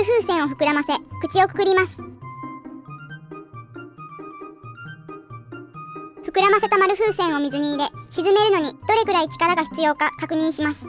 る風船を膨らませ、口をくくります。膨らませた丸風船を水に入れ、沈めるのにどれくらい力が必要か確認します。